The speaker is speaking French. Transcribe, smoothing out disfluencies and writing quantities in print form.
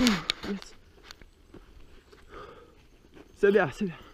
Merci. C'est bien, c'est bien.